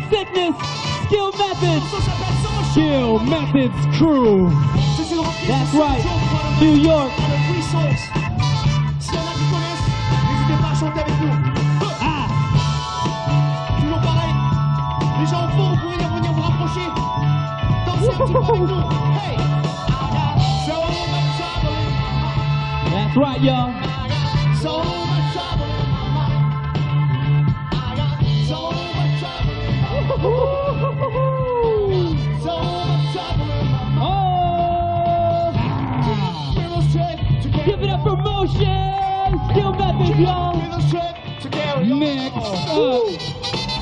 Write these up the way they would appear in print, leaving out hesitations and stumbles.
motion sickness, Skill Methodz, Skill Methodz crew. That's right, New York. That's right, y'all. Skill Methodz, y'all. Next up,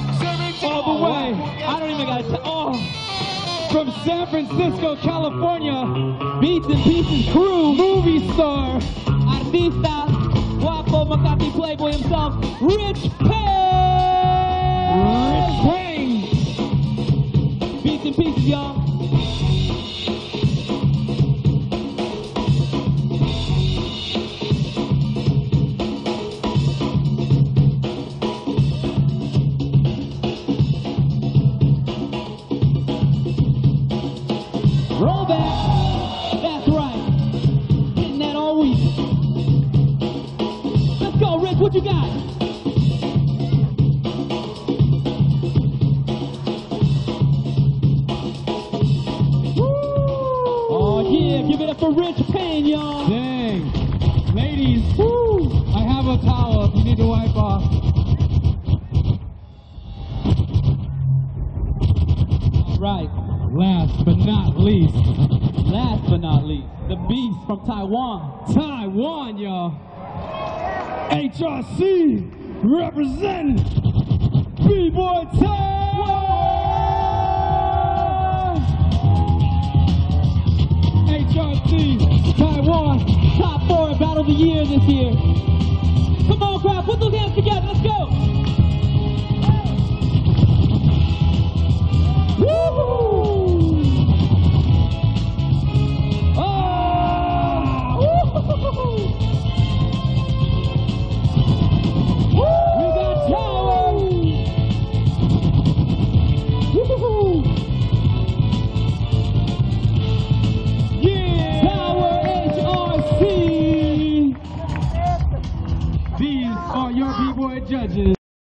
all the way. I don't even gotta tell. Oh, from San Francisco, California, Beats and Pieces crew, movie star, artista, guapo, Macati playboy himself, Rich Payne. Rich Payne. Beats and Pieces, y'all. What you got? Woo! Oh yeah, give it up for Rich Payne, y'all. Dang. Ladies, woo, I have a towel if you need to wipe off. All right. Last but not least. Last but not least, the Beast from Taiwan. Taiwan, y'all. HRC representing B-Boy Taiwan! HRC Taiwan, top 4 Battle of the Year this year. Come on, crowd, put those hands together, let's go! Woo-hoo! Oh! Woo-hoo! Judges.